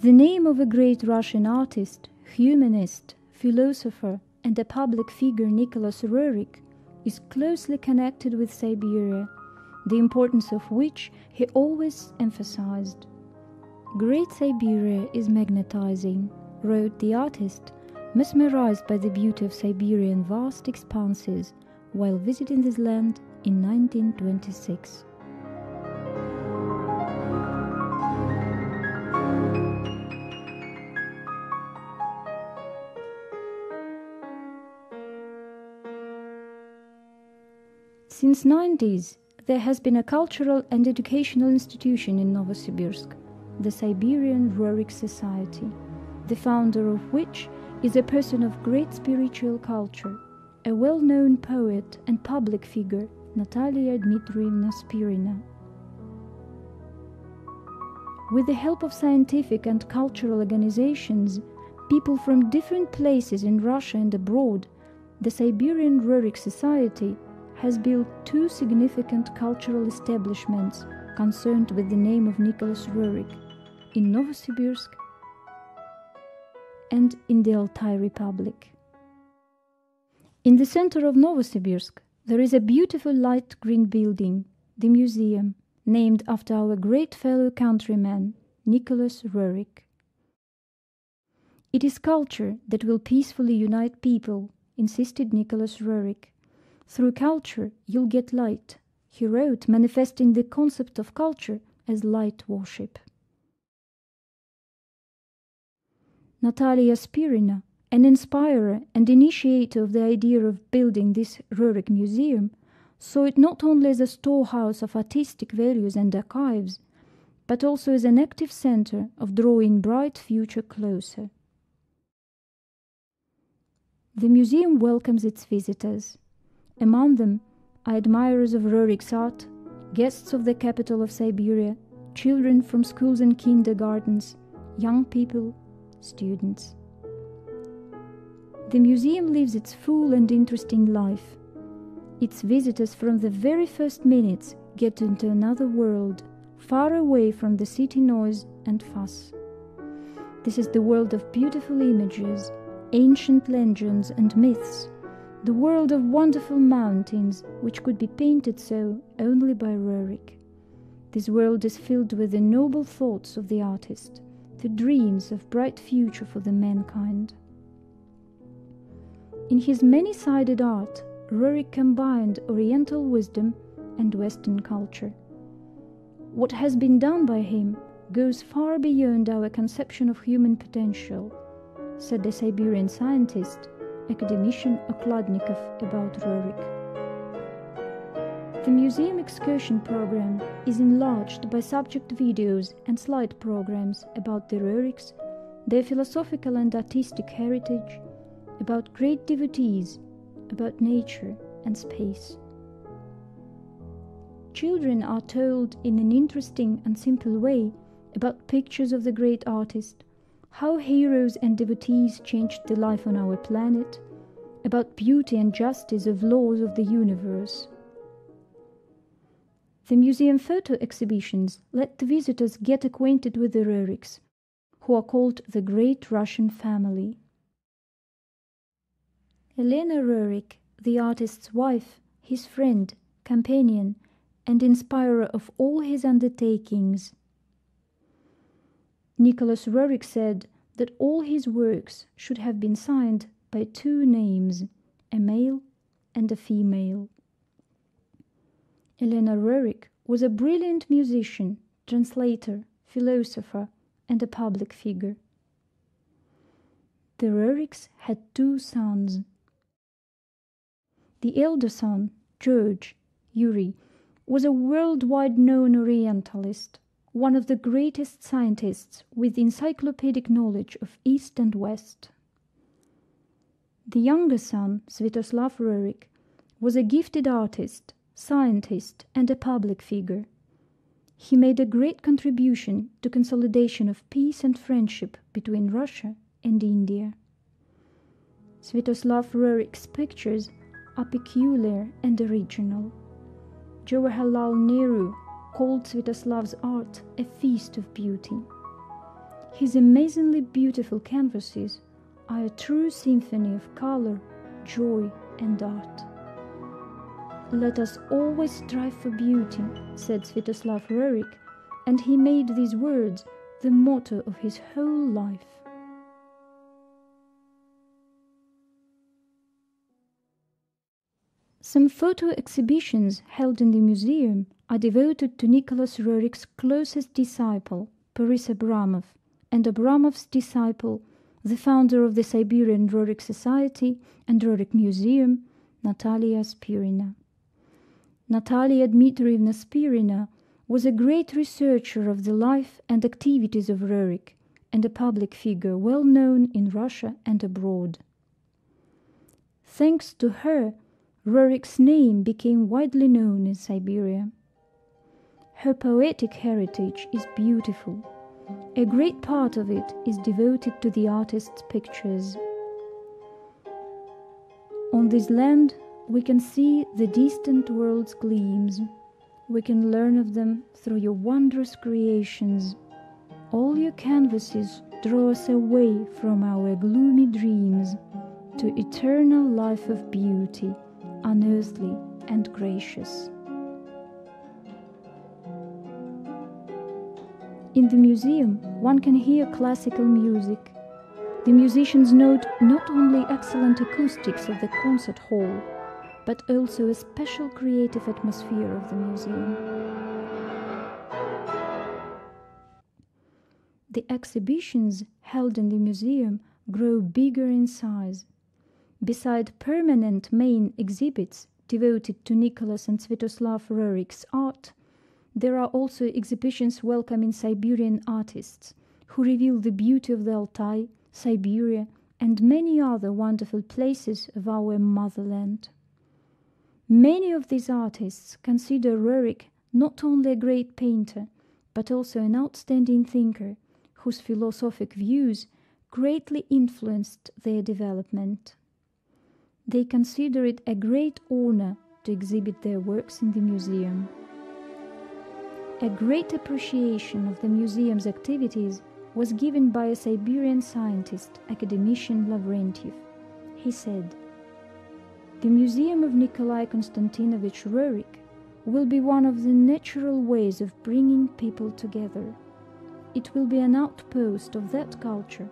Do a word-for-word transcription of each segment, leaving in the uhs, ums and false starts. The name of a great Russian artist, humanist, philosopher, and a public figure, Nicholas Roerich, is closely connected with Siberia, the importance of which he always emphasized. "Great Siberia is magnetizing," wrote the artist, mesmerized by the beauty of Siberian vast expanses while visiting this land in nineteen twenty-six. Since the nineties, there has been a cultural and educational institution in Novosibirsk, the Siberian Roerich Society, the founder of which is a person of great spiritual culture, a well-known poet and public figure, Natalia Dmitrievna Spirina. With the help of scientific and cultural organizations, people from different places in Russia and abroad, the Siberian Roerich Society has built two significant cultural establishments concerned with the name of Nicholas Roerich, in Novosibirsk and in the Altai Republic. In the center of Novosibirsk there is a beautiful light green building, the museum, named after our great fellow countryman, Nicholas Roerich. "It is culture that will peacefully unite people," insisted Nicholas Roerich. "Through culture you'll get light," he wrote, manifesting the concept of culture as light worship. Natalia Spirina, an inspirer and initiator of the idea of building this Roerich Museum, saw it not only as a storehouse of artistic values and archives, but also as an active center of drawing bright future closer. The museum welcomes its visitors. Among them are admirers of Roerich's art, guests of the capital of Siberia, children from schools and kindergartens, young people, students. The museum lives its full and interesting life. Its visitors from the very first minutes get into another world, far away from the city noise and fuss. This is the world of beautiful images, ancient legends and myths, the world of wonderful mountains, which could be painted so only by Roerich. This world is filled with the noble thoughts of the artist, the dreams of bright future for the mankind. In his many-sided art, Roerich combined Oriental wisdom and Western culture. What has been done by him goes far beyond our conception of human potential, said the Siberian scientist, academician Okladnikov about Roerich. The museum excursion program is enlarged by subject videos and slide programs about the Roerichs, their philosophical and artistic heritage, about great devotees, about nature and space. Children are told in an interesting and simple way about pictures of the great artist, how heroes and devotees changed the life on our planet, about beauty and justice of laws of the universe. The museum photo exhibitions let the visitors get acquainted with the Roerichs, who are called the Great Russian Family. Elena Roerich, the artist's wife, his friend, companion, and inspirer of all his undertakings, Nicholas Roerich said that all his works should have been signed by two names, a male and a female. Elena Roerich was a brilliant musician, translator, philosopher, and a public figure. The Roerichs had two sons. The elder son, George, Yuri, was a worldwide known Orientalist, one of the greatest scientists with encyclopedic knowledge of East and West. The younger son, Svyatoslav Roerich, was a gifted artist, scientist, and a public figure. He made a great contribution to consolidation of peace and friendship between Russia and India. Svyatoslav Roerich's pictures are peculiar and original. Jawaharlal Nehru called Svyatoslav's art a feast of beauty. His amazingly beautiful canvases are a true symphony of color, joy, and art. "Let us always strive for beauty," said Svyatoslav Roerich, and he made these words the motto of his whole life. Some photo exhibitions held in the museum are devoted to Nicholas Roerich's closest disciple, Boris Abramov, and Abramov's disciple, the founder of the Siberian Roerich Society and Roerich Museum, Natalia Spirina. Natalia Dmitrievna Spirina was a great researcher of the life and activities of Roerich and a public figure well known in Russia and abroad. Thanks to her, Roerich's name became widely known in Siberia. Her poetic heritage is beautiful. A great part of it is devoted to the artist's pictures. On this land we can see the distant world's gleams. We can learn of them through your wondrous creations. All your canvases draw us away from our gloomy dreams to eternal life of beauty, unearthly and gracious. In the museum, one can hear classical music. The musicians note not only excellent acoustics of the concert hall, but also a special creative atmosphere of the museum. The exhibitions held in the museum grow bigger in size. Beside permanent main exhibits devoted to Nicholas and Svyatoslav Roerich's art, there are also exhibitions welcoming Siberian artists who reveal the beauty of the Altai, Siberia, and many other wonderful places of our motherland. Many of these artists consider Roerich not only a great painter, but also an outstanding thinker, whose philosophic views greatly influenced their development. They consider it a great honor to exhibit their works in the museum. A great appreciation of the museum's activities was given by a Siberian scientist, academician Lavrentiev. He said, "The Museum of Nikolai Konstantinovich Roerich will be one of the natural ways of bringing people together. It will be an outpost of that culture,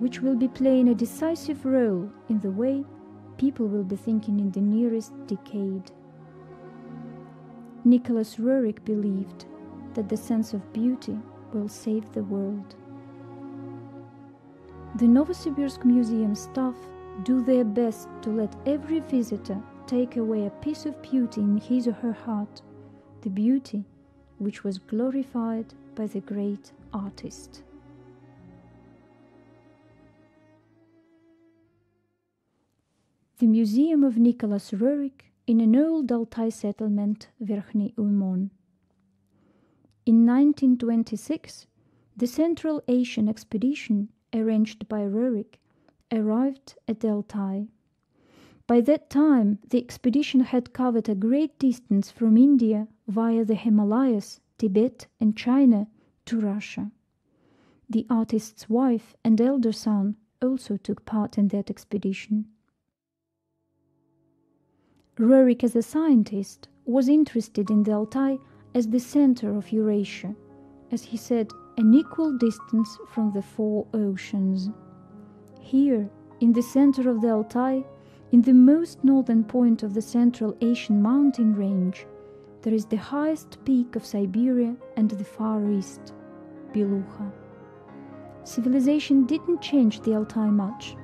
which will be playing a decisive role in the way people will be thinking in the nearest decade." Nicholas Roerich believed that the sense of beauty will save the world. The Novosibirsk Museum staff do their best to let every visitor take away a piece of beauty in his or her heart, the beauty which was glorified by the great artist. The Museum of Nicholas Roerich in an old Altai settlement, Verkhne Uymon. In nineteen twenty-six, the Central Asian expedition arranged by Roerich arrived at the Altai. By that time, the expedition had covered a great distance from India via the Himalayas, Tibet, and China to Russia. The artist's wife and elder son also took part in that expedition. Roerich, as a scientist, was interested in the Altai as the center of Eurasia, as he said, an equal distance from the four oceans. Here, in the center of the Altai, in the most northern point of the Central Asian mountain range, there is the highest peak of Siberia and the Far East, Belukha. Civilization didn't change the Altai much,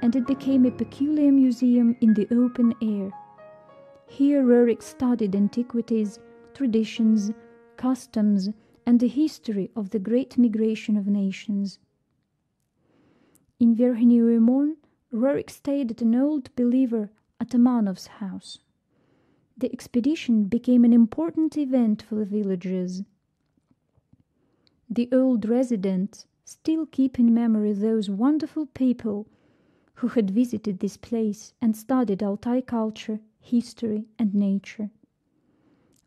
and it became a peculiar museum in the open air. Here Roerich studied antiquities, traditions, customs, and the history of the great migration of nations. In Verkhne Uymon, Roerich stayed at an old believer, Atamanov's house. The expedition became an important event for the villagers. The old residents still keep in memory those wonderful people who had visited this place and studied Altai culture, history, and nature.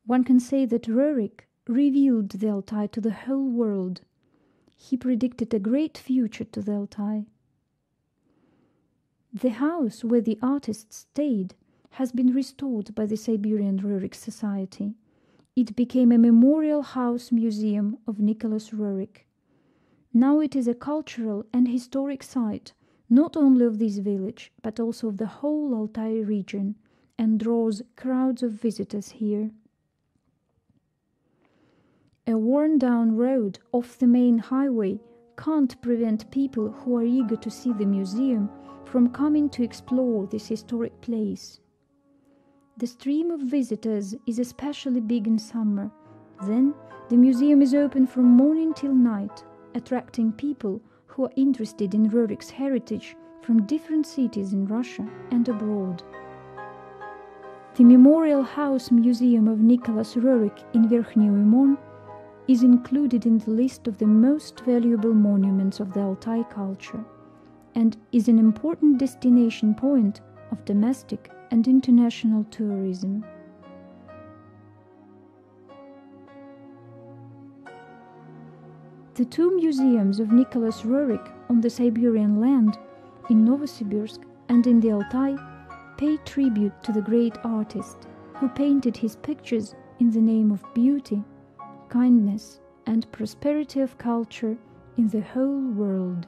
One can say that Roerich revealed the Altai to the whole world. he predicted a great future to the Altai. The house where the artist stayed has been restored by the Siberian Roerich Society. It became a memorial house museum of Nicholas Roerich. Now it is a cultural and historic site, not only of this village, but also of the whole Altai region, and draws crowds of visitors here. A worn-down road off the main highway can't prevent people who are eager to see the museum from coming to explore this historic place. The stream of visitors is especially big in summer. Then the museum is open from morning till night, attracting people who are interested in Roerich's heritage from different cities in Russia and abroad. The Memorial House Museum of Nicholas Roerich in Verkhne Uymon is included in the list of the most valuable monuments of the Altai culture and is an important destination point of domestic and international tourism. The two museums of Nicholas Roerich on the Siberian land, in Novosibirsk and in the Altai, pay tribute to the great artist who painted his pictures in the name of beauty, kindness, and prosperity of culture in the whole world.